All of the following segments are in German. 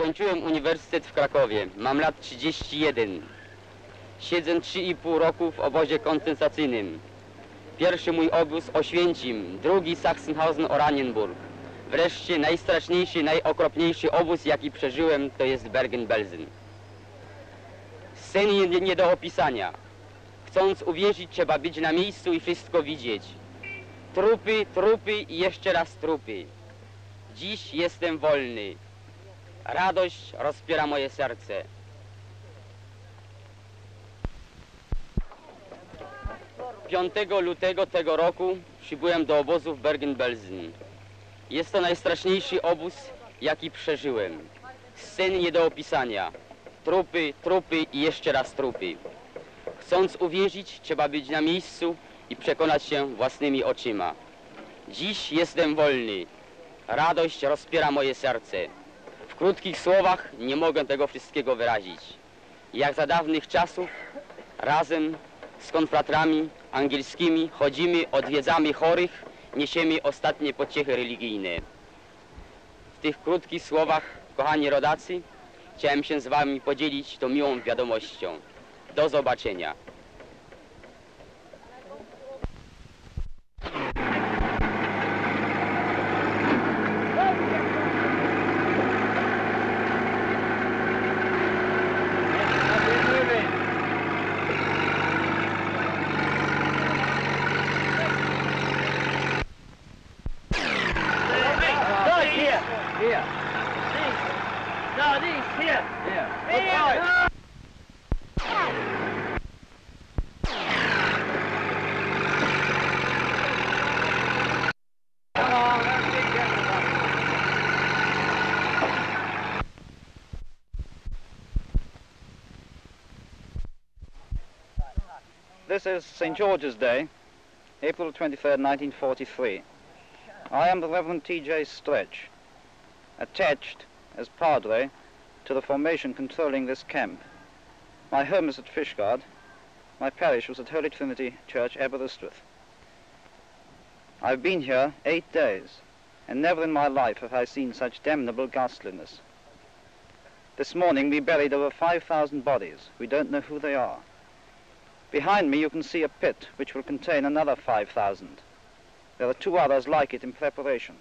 Skończyłem uniwersytet w Krakowie. Mam lat 31. Siedzę 3,5 roku w obozie koncentracyjnym. Pierwszy mój obóz Oświęcim, drugi Sachsenhausen-Oranienburg. Wreszcie najstraszniejszy, najokropniejszy obóz, jaki przeżyłem, to jest Bergen-Belsen. Sceny nie do opisania. Chcąc uwierzyć, trzeba być na miejscu i wszystko widzieć. Trupy, trupy i jeszcze raz trupy. Dziś jestem wolny. Radość rozpiera moje serce. Piątego lutego tego roku przybyłem do obozu w Bergen-Belsen. Jest to najstraszniejszy obóz, jaki przeżyłem. Sceny nie do opisania. Trupy, trupy i jeszcze raz trupy. Chcąc uwierzyć, trzeba być na miejscu i przekonać się własnymi oczyma. Dziś jestem wolny. Radość rozpiera moje serce. W krótkich słowach nie mogę tego wszystkiego wyrazić. Jak za dawnych czasów, razem z konfratrami angielskimi chodzimy, odwiedzamy chorych, niesiemy ostatnie pociechy religijne. W tych krótkich słowach, kochani rodacy, chciałem się z wami podzielić tą miłą wiadomością. Do zobaczenia. This is St. George's Day, April 23rd, 1943. I am the Reverend T.J. Stretch, attached as padre to the formation controlling this camp. My home is at Fishguard. My parish was at Holy Trinity Church, Aberystwyth. I've been here 8 days, and never in my life have I seen such damnable ghastliness. This morning we buried over 5,000 bodies. We don't know who they are. Behind me you can see a pit which will contain another 5,000. There are 2 others like it in preparation.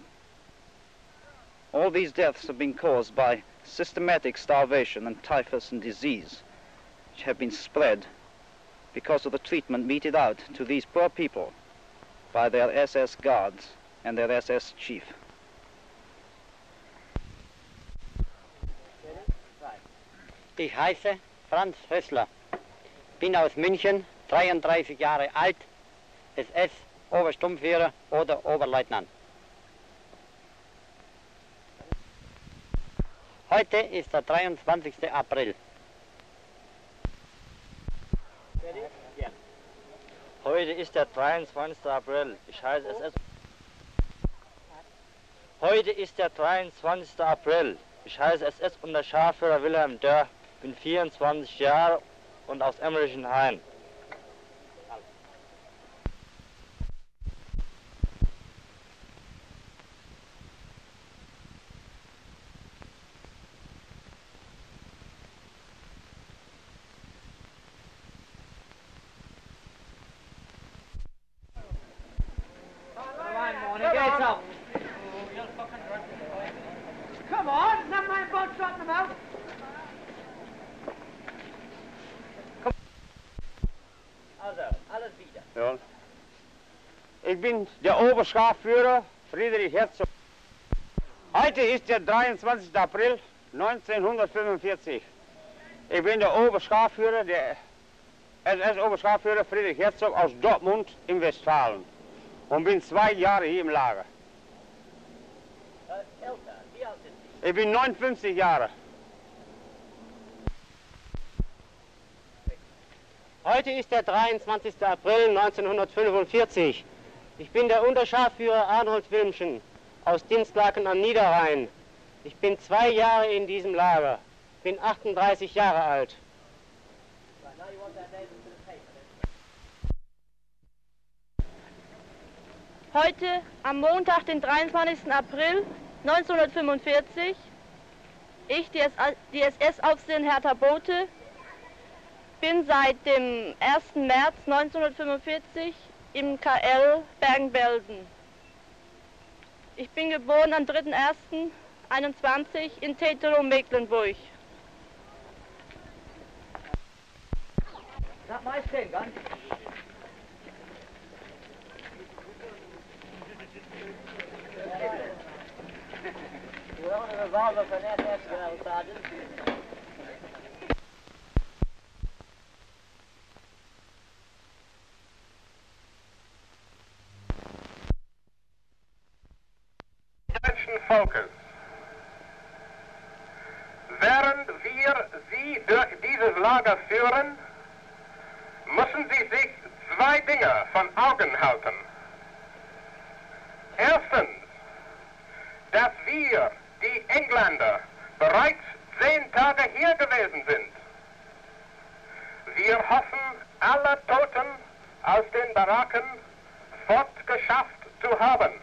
All these deaths have been caused by systematic starvation and typhus and disease, which have been spread because of the treatment meted out to these poor people by their SS guards and their SS chief. Ich heiße Franz Hössler. Bin aus München, 33 Jahre alt, SS, Obersturmführer oder Oberleutnant. Heute ist der 23. April. Heute ist der 23. April. Ich heiße SS. Heute ist der 23. April. Ich heiße SS-Unterscharführer Wilhelm Dörr, bin 24 Jahre alt und aus Emmerichen Hain. Ich bin der Oberscharführer Friedrich Herzog. Heute ist der 23. April 1945. Ich bin der Oberscharführer, der SS-Oberscharführer Friedrich Herzog aus Dortmund in Westfalen und bin 2 Jahre hier im Lager. Ich bin 59 Jahre. Heute ist der 23. April 1945. Ich bin der Unterscharführer Arnold Wilmschen aus Dienstlaken am Niederrhein. Ich bin 2 Jahre in diesem Lager, bin 38 Jahre alt. Heute, am Montag, den 23. April 1945, Ich, DSS-Aufseherin Hertha Bote, bin seit dem 1. März 1945 im KL Bergen-Belsen. Ich bin geboren am 3.1.21 in Teterow, Mecklenburg. Not my thing, gun. We're on a revolver for that Escalade, Sergeant. Attention, focus. Während wir Sie durch dieses Lager führen, müssen Sie sich zwei Dinge von Augen halten. Erstens, dass wir, die Engländer, bereits 10 Tage hier gewesen sind. Wir hoffen, alle Toten aus den Baracken fortgeschafft zu haben.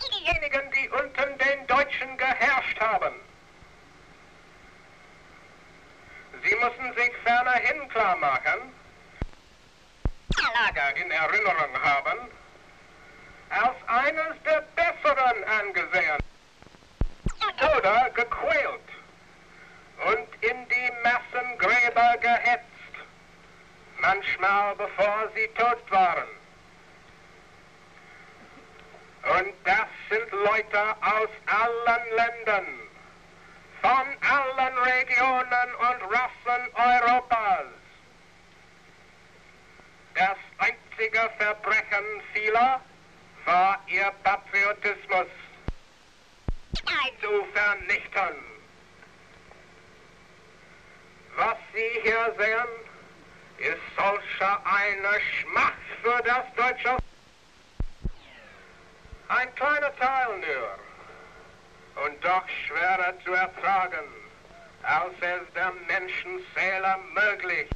Diejenigen, die unten den Deutschen geherrscht haben. Sie müssen sich fernerhin klar machen, Lager in Erinnerung haben, als eines der Besseren angesehen, oder gequält und in die Massengräber gehetzt, manchmal bevor sie tot waren. Und das sind Leute aus allen Ländern, von allen Regionen und Rassen Europas. Das einzige Verbrechen vieler war ihr Patriotismus zu vernichten. Was Sie hier sehen, ist solcher eine Schmach für das deutsche. Ein kleiner Teil nur, und doch schwerer zu ertragen, als es der Menschenseele möglich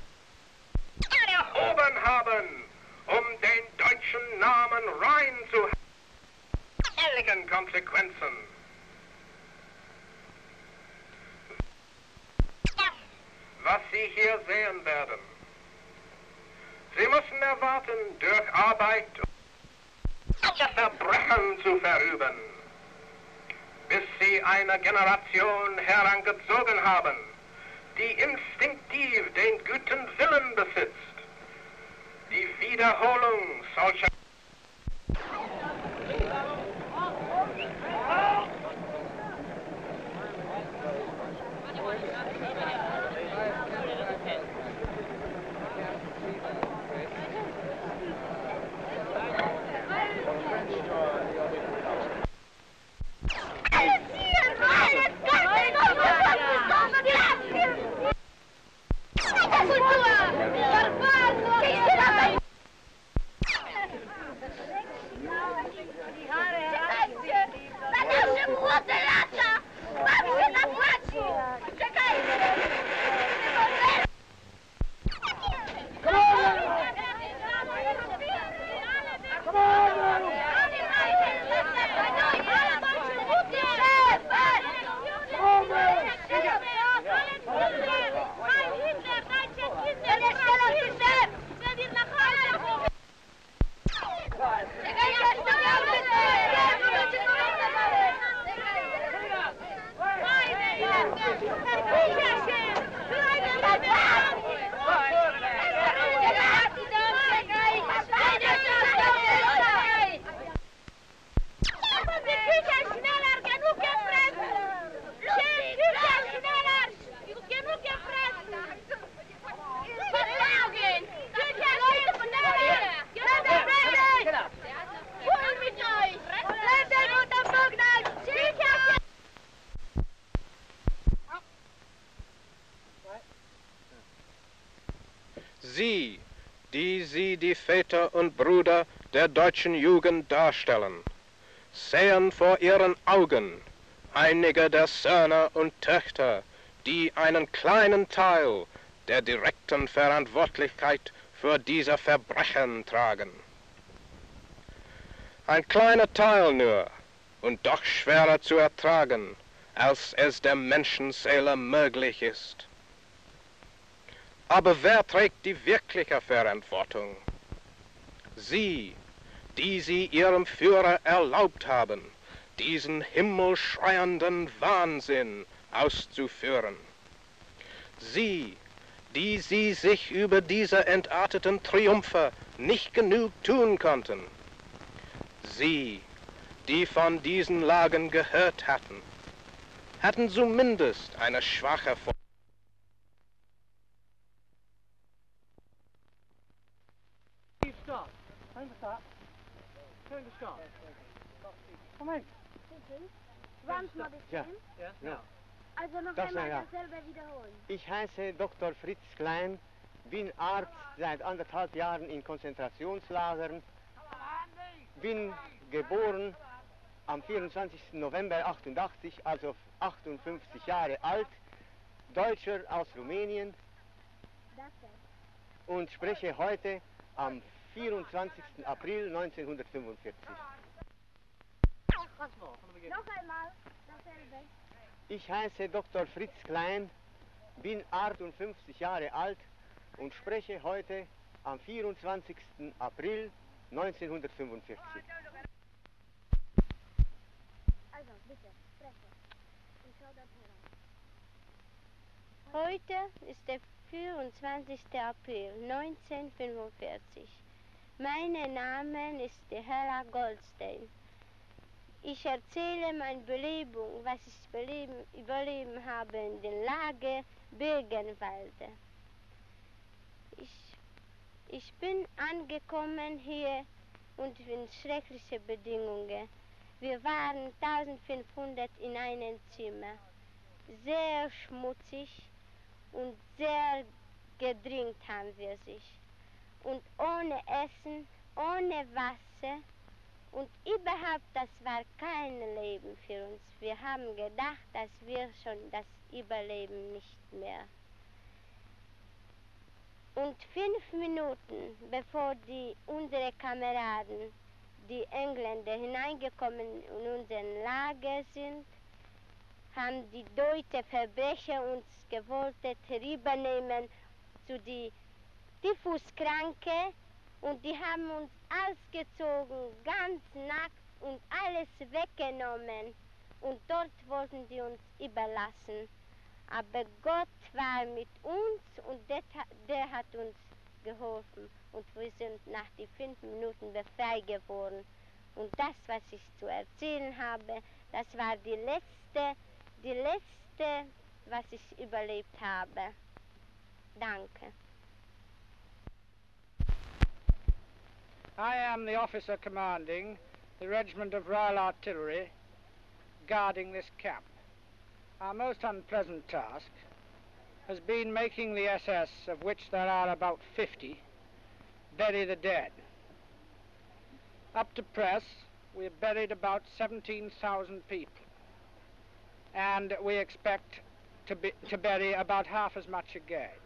erhoben haben, um den deutschen Namen rein zu heiligen Konsequenzen. Was Sie hier sehen werden, Sie müssen erwarten, durch Arbeit Verbrechen zu verüben, bis Sie eine Generation herangezogen haben, die instinktiv den guten Willen besitzt. Die Wiederholung solcher... Sie, die Sie die Väter und Brüder der deutschen Jugend darstellen, sehen vor Ihren Augen einige der Söhne und Töchter, die einen kleinen Teil der direkten Verantwortlichkeit für diese Verbrechen tragen. Ein kleiner Teil nur, und doch schwerer zu ertragen, als es der Menschenseele möglich ist. Aber wer trägt die wirkliche Verantwortung? Sie, die sie ihrem Führer erlaubt haben, diesen himmelschreienden Wahnsinn auszuführen. Sie, die sie sich über diese entarteten Triumphe nicht genug tun konnten. Sie, die von diesen Lagen gehört hatten, hatten zumindest eine schwache Vorstellung. Ja. Also noch einmal dasselbe wiederholen. Ich heiße Dr. Fritz Klein, bin Arzt seit 1,5 Jahren in Konzentrationslagern, bin geboren am 24. November 88, also 58 Jahre alt, Deutscher aus Rumänien und spreche heute am 24. April 1945. Noch einmal dasselbe. Ich heiße Dr. Fritz Klein, bin 58 Jahre alt und spreche heute am 24. April 1945. Also, bitte, spreche. Ich schau das heran. Heute ist der 24. April 1945. Mein Name ist Hella Goldstein. Ich erzähle meine Belebung, was ich überleben habe in der Lage Birkenwald. Ich bin angekommen hier und in schrecklichen Bedingungen. Wir waren 1500 in einem Zimmer, sehr schmutzig und sehr gedrängt haben wir sich. Und ohne Essen, ohne Wasser. Und überhaupt, das war kein Leben für uns. Wir haben gedacht, dass wir schon das Überleben nicht mehr. Und 5 Minuten bevor unsere Kameraden, die Engländer, hineingekommen in unser Lager sind, haben die deutschen Verbrecher uns gewollt herübernehmen zu den Typhuskranken. Und die haben uns ausgezogen, ganz nackt, und alles weggenommen. Und dort wollten die uns überlassen. Aber Gott war mit uns und der hat uns geholfen. Und wir sind nach den 5 Minuten befreit geworden. Und das, was ich zu erzählen habe, das war die letzte, was ich überlebt habe. Danke. I am the officer commanding the regiment of Royal Artillery guarding this camp. Our most unpleasant task has been making the SS, of which there are about 50, bury the dead. Up to press, we have buried about 17,000 people, and we expect to bury about half as much again.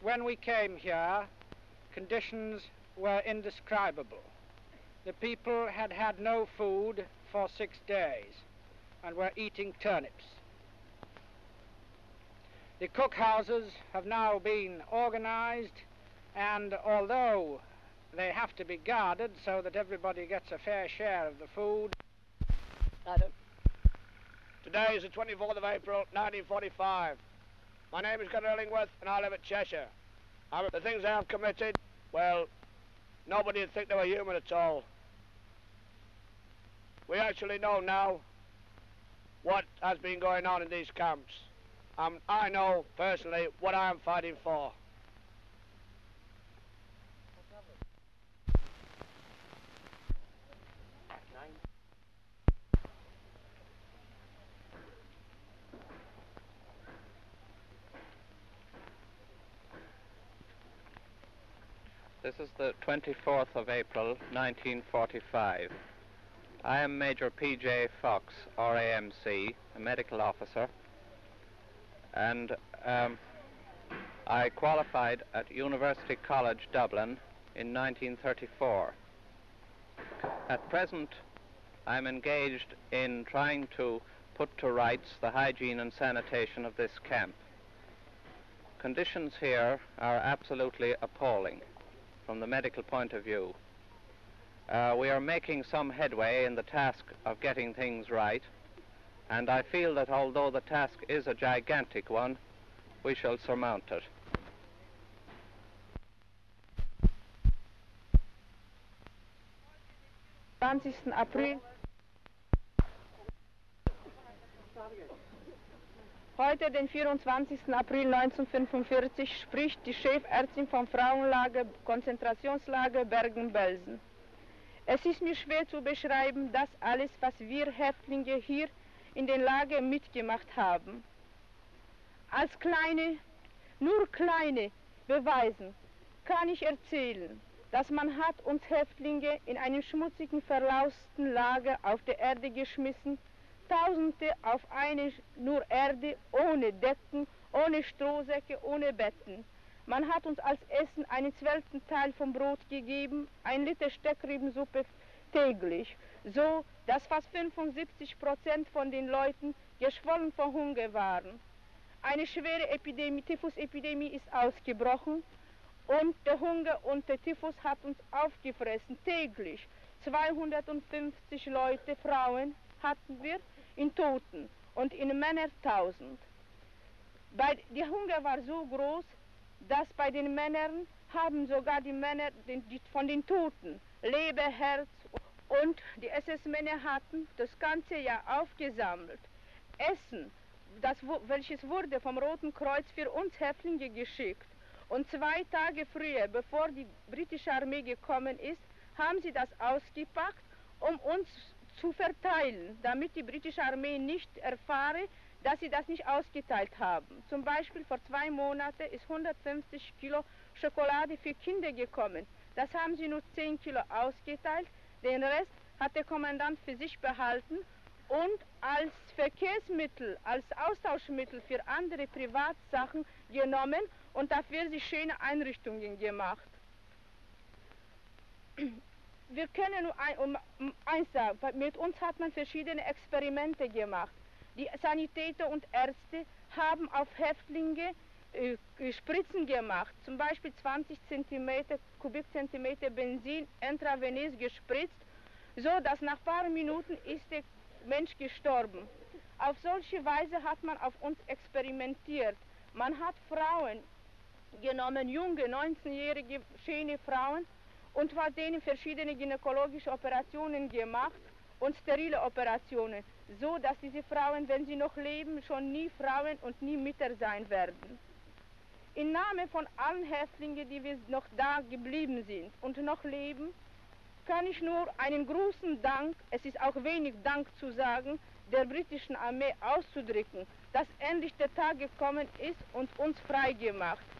When we came here, conditions were indescribable. The people had had no food for 6 days and were eating turnips. The cookhouses have now been organized, and although they have to be guarded so that everybody gets a fair share of the food. Today is the 24th of April 1945. My name is Gunnar Ellingworth and I live at Cheshire. The things I have committed, well, nobody would think they were human at all. We actually know now what has been going on in these camps. I know personally what I am fighting for. This is the 24th of April, 1945. I am Major P.J. Fox, R.A.M.C., a medical officer, and I qualified at University College Dublin in 1934. At present, I'm engaged in trying to put to rights the hygiene and sanitation of this camp. Conditions here are absolutely appalling from the medical point of view. We are making some headway in the task of getting things right, and I feel that although the task is a gigantic one, we shall surmount it. April. Heute, den 24. April 1945, spricht die Chefärztin vom Frauenlager, Konzentrationslager Bergen-Belsen. Es ist mir schwer zu beschreiben, das alles, was wir Häftlinge hier in den Lagern mitgemacht haben. Als kleine, nur kleine Beweisen kann ich erzählen, dass man hat uns Häftlinge in einem schmutzigen, verlausten Lager auf der Erde geschmissen, Tausende auf eine nur Erde, ohne Decken, ohne Strohsäcke, ohne Betten. Man hat uns als Essen einen 12. Teil vom Brot gegeben, 1 Liter Steckrübensuppe täglich, so dass fast 75% von den Leuten geschwollen vor Hunger waren. Eine schwere Epidemie, Typhusepidemie, ist ausgebrochen und der Hunger und der Typhus hat uns aufgefressen, täglich. 250 Leute, Frauen, hatten wir, in Toten und in Männern 1000. Der Hunger war so groß, dass bei den Männern haben sogar die Männer von den Toten Leber, Herz, und die SS-Männer hatten das ganze Jahr aufgesammelt. Essen, welches wurde vom Roten Kreuz für uns Häftlinge geschickt. Und 2 Tage früher, bevor die britische Armee gekommen ist, haben sie das ausgepackt, um uns zu verteilen, damit die britische Armee nicht erfahre, dass sie das nicht ausgeteilt haben. Zum Beispiel vor 2 Monaten ist 150 Kilo Schokolade für Kinder gekommen. Das haben sie nur 10 Kilo ausgeteilt, den Rest hat der Kommandant für sich behalten und als Verkehrsmittel, als Austauschmittel für andere Privatsachen genommen und dafür sich schöne Einrichtungen gemacht. Wir können nur eins sagen, mit uns hat man verschiedene Experimente gemacht. Die Sanitäter und Ärzte haben auf Häftlinge Spritzen gemacht, zum Beispiel 20 Kubikzentimeter Benzin intravenös gespritzt, so dass nach ein paar Minuten ist der Mensch gestorben. Auf solche Weise hat man auf uns experimentiert. Man hat Frauen genommen, junge, 19-jährige, schöne Frauen, und hat denen verschiedene gynäkologische Operationen gemacht und sterile Operationen, so dass diese Frauen, wenn sie noch leben, schon nie Frauen und nie Mütter sein werden. Im Namen von allen Häftlingen, die wir noch da geblieben sind und noch leben, kann ich nur einen großen Dank, es ist auch wenig Dank zu sagen, der britischen Armee auszudrücken, dass endlich der Tag gekommen ist und uns freigemacht.